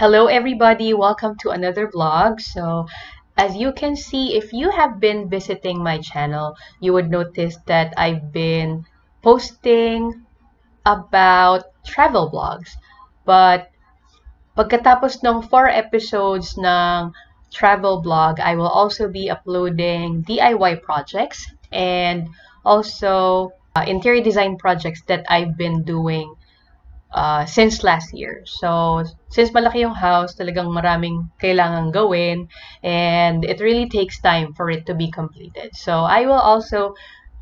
Hello everybody, welcome to another vlog. So as you can see, if you have been visiting my channel, you would notice that I've been posting about travel vlogs. But pagkatapos ng 4 episodes ng travel vlog, I will also be uploading DIY projects and also interior design projects that I've been doing since last year. So, since malaki yung house, talagang maraming kailangang gawin and it really takes time for it to be completed. So, I will also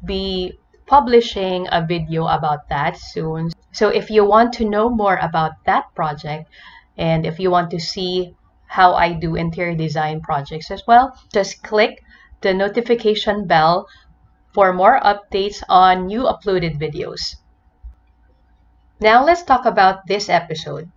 be publishing a video about that soon. So, if you want to know more about that project and if you want to see how I do interior design projects as well, just click the notification bell for more updates on new uploaded videos. Now, let's talk about this episode.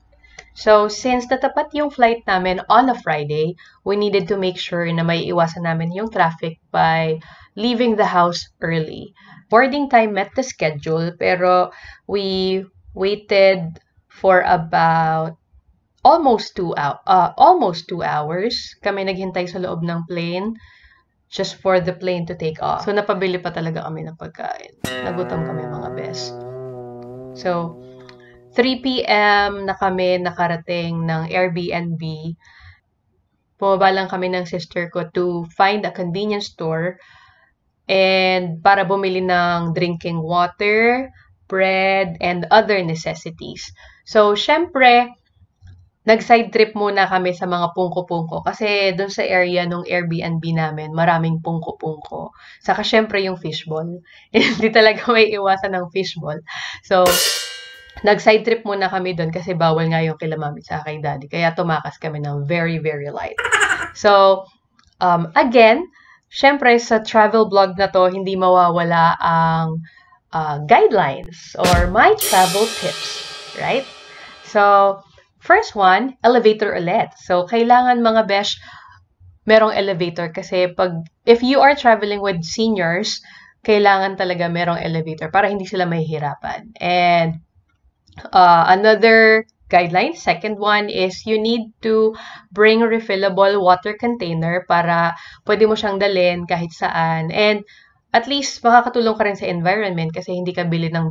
So, since natapat yung flight namin on a Friday, we needed to make sure na may iwasan namin yung traffic by leaving the house early. Boarding time met the schedule, pero we waited for about almost two hours. Kami naghintay sa loob ng plane just for the plane to take off. So, napabili pa talaga kami ng pagkain. Nagutom kami mga best. So, 3 p.m. na kami nakarating ng Airbnb. Pumaba lang kami ng sister ko to find a convenience store and para bumili ng drinking water, bread, and other necessities. So, syempre, nag-side trip muna kami sa mga pungko-pungko kasi doon sa area nung Airbnb namin, maraming pungko-pungko. Saka syempre yung fishball. Hindi talaga may iwasan ng fishball. So, nag-side trip muna kami doon kasi bawal nga yung kila mami sa kay daddy. Kaya tumakas kami ng very, very light. So, again, syempre sa travel vlog na to, hindi mawawala ang guidelines or my travel tips, right? So, first one, elevator ulit. So, kailangan mga besh, merong elevator kasi pag, if you are traveling with seniors, kailangan talaga merong elevator para hindi sila mahihirapan. And another guideline, second one is you need to bring refillable water container para pwede mo siyang dalhin kahit saan. And at least makakatulong ka rin sa environment kasi hindi ka bili ng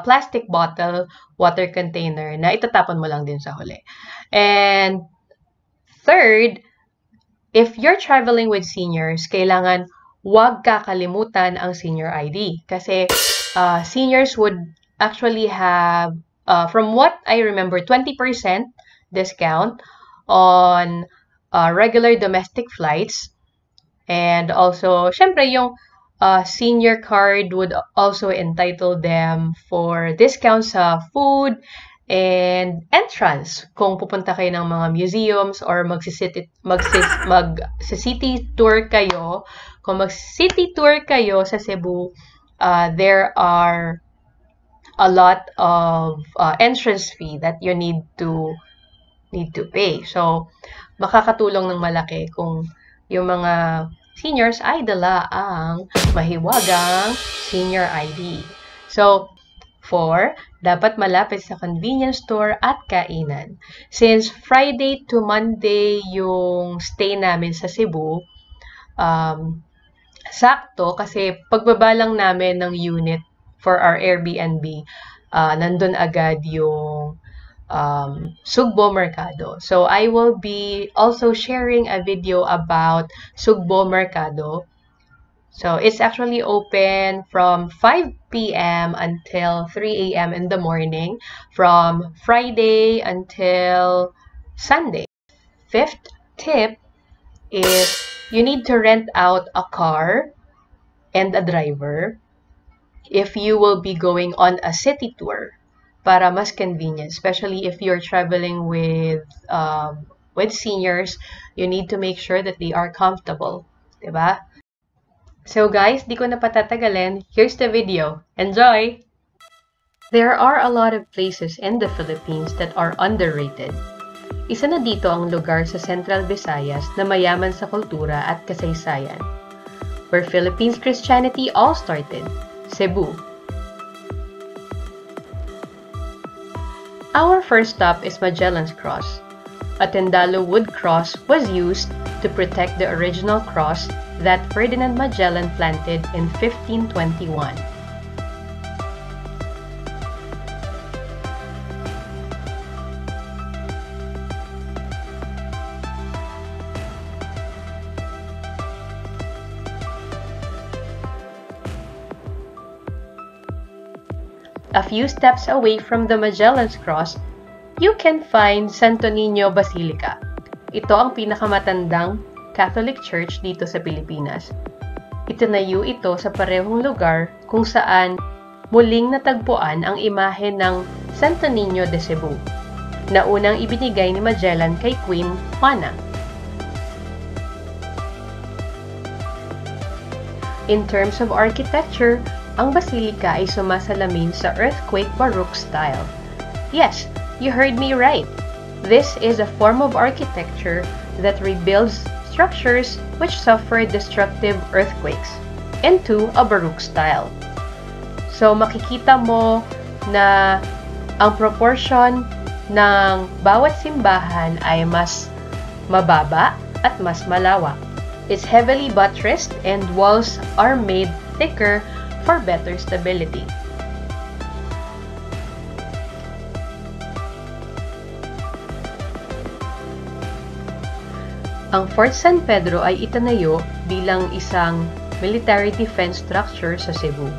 plastic bottle, water container na itatapon mo lang din sa huli. And third, if you're traveling with seniors, kailangan huwag kakalimutan ang senior ID kasi seniors would actually have, from what I remember, 20% discount on regular domestic flights. And also, syempre, yung senior card would also entitle them for discounts sa food and entrance kung pupunta kayo ng mga museums or mag-city tour kayo. Kung mag-city tour kayo sa Cebu, there are a lot of entrance fee that you need to pay. So, makakatulong ng malaki kung yung mga seniors ay dala ang mahiwagang senior ID. So, 4, dapat malapit sa convenience store at kainan. Since Friday to Monday yung stay namin sa Cebu, sakto kasi pagbabalang namin ng unit for our Airbnb, nandun agad yung Sugbo Mercado. So, I will be also sharing a video about Sugbo Mercado. So, it's actually open from 5 p.m. until 3 a.m. in the morning from Friday until Sunday. 5th tip is you need to rent out a car and a driver if you will be going on a city tour, para mas convenient, especially if you're traveling with seniors, you need to make sure that they are comfortable, diba? So guys, di ko na patatagalin. Here's the video. Enjoy! There are a lot of places in the Philippines that are underrated. Isa na dito ang lugar sa Central Visayas na mayaman sa kultura at kasaysayan, where Philippines Christianity all started, Cebu. Our first stop is Magellan's Cross. A Tindalo wood cross was used to protect the original cross that Ferdinand Magellan planted in 1521. A few steps away from the Magellan's Cross, you can find Santo Niño Basilica. Ito ang pinakamatandang Catholic Church dito sa Pilipinas. Itinayo ito sa parehong lugar kung saan muling natagpuan ang imahe ng Santo Niño de Cebu, na unang ibinigay ni Magellan kay Queen Juana. In terms of architecture, ang basilica ay sumasalamin sa earthquake baroque style. Yes, you heard me right. This is a form of architecture that rebuilds structures which suffer destructive earthquakes into a baroque style. So makikita mo na ang proportion ng bawat simbahan ay mas mababa at mas malawak. It's heavily buttressed and walls are made thicker for better stability. Ang Fort San Pedro ay itinayo bilang isang military defense structure sa Cebu.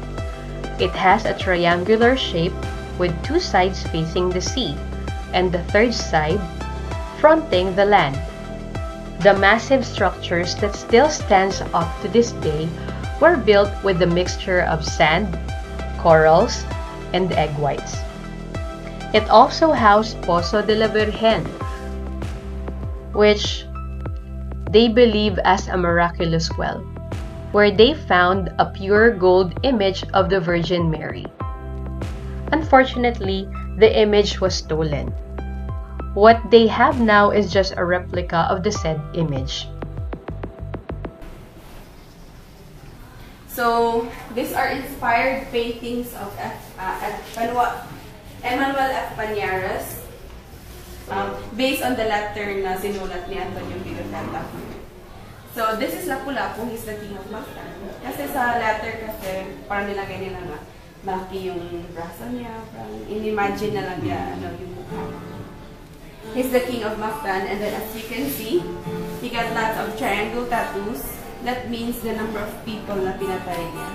It has a triangular shape with two sides facing the sea and the third side fronting the land. The massive structures that still stands up to this day were built with a mixture of sand, corals, and egg whites. It also housed Pozo de la Virgen, which they believe as a miraculous well, where they found a pure gold image of the Virgin Mary. Unfortunately, the image was stolen. What they have now is just a replica of the said image. So, these are inspired paintings of Emmanuel F. Panyaras, based on the letter na sinulat ni Antonio. So, this is Lapu Lapu, he's the king of Mactan. Kasi sa letter kasi, parang nilagay nila na maki yung braso niya, parang inimagine na lang niya, ano, yung mukha. He's the king of Mactan, and then as you can see, he got lots of triangle tattoos. That means the number of people na pinatay niya.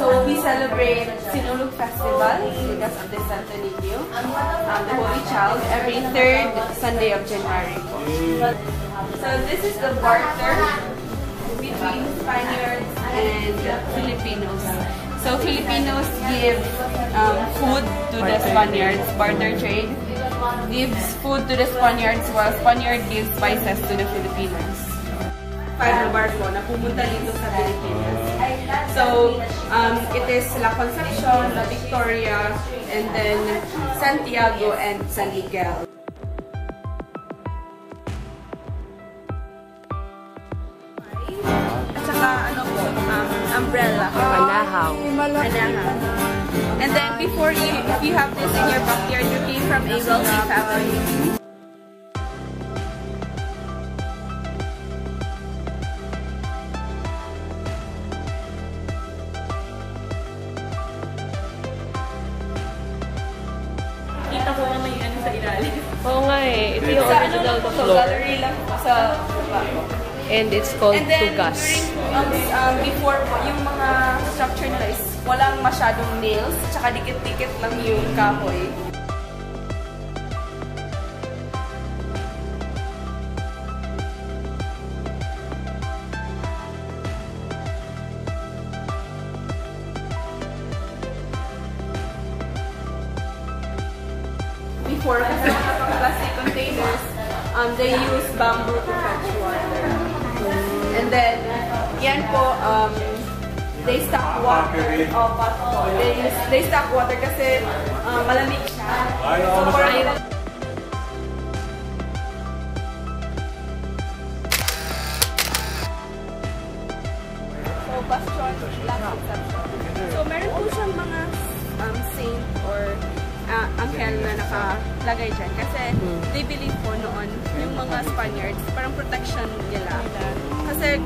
So we celebrate Sinulog Festival because of the Santo Niño, the Holy Child, every third Sunday of January. So this is the barter between Spaniards and Filipinos. So Filipinos give food to the Spaniards, barter trade, gives food to the Spaniards while Spaniard gives spices to the Filipinos. Final barco na pumunta dito sa Pilipinas. So it is La Concepción, La Victoria, and then Santiago and San Miguel. And then before you, if you have this in your backyard, you came from a wealthy family. Kita ko naman yung ano sa ilalim. Oo nga eh, ito yung original floor. And it's called tugas. Before po, yung mga structure nila is walang masyadong nails, tsaka dikit-dikit lang yung kahoy. Before, kasi mga plastic containers, they use bamboo to fetch water. And then, yan po, they stock water. They stock water kasi malamig siya. So, question, La Concepción. So, meron po siyang mga saint or anghel na nakalagay dyan. Kasi they believe po noon, yung mga Spaniards, parang protection nila. Kasi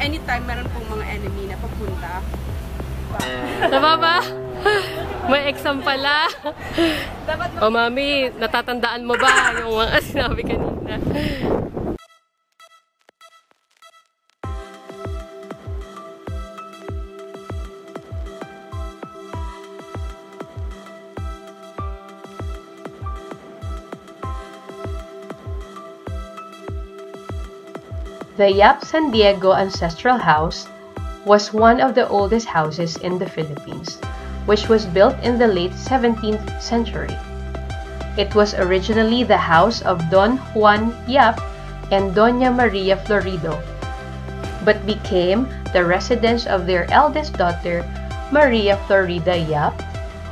anytime meron po mga enemy na papunta. Nababa? May exam pala. O mami, natatandaan mo ba yung mga sinabi kanina? The Yap San Diego Ancestral House was one of the oldest houses in the Philippines, which was built in the late 17th century. It was originally the house of Don Juan Yap and Doña Maria Florido, but became the residence of their eldest daughter, Maria Florida Yap,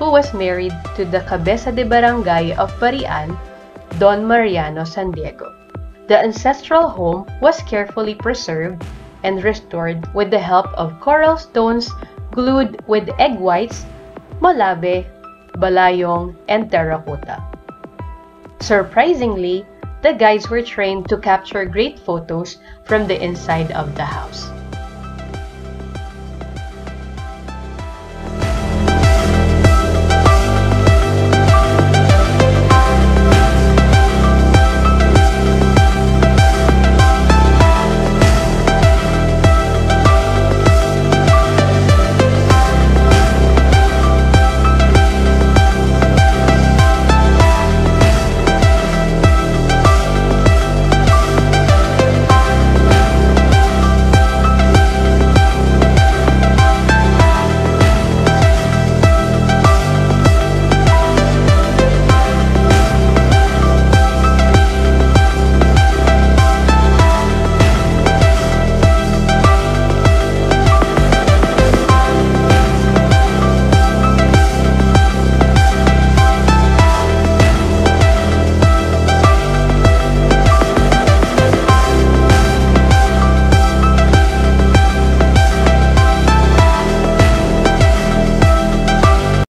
who was married to the Cabeza de Barangay of Parian, Don Mariano San Diego. The ancestral home was carefully preserved and restored with the help of coral stones glued with egg whites, molabe, balayong, and terracotta. Surprisingly, the guides were trained to capture great photos from the inside of the house.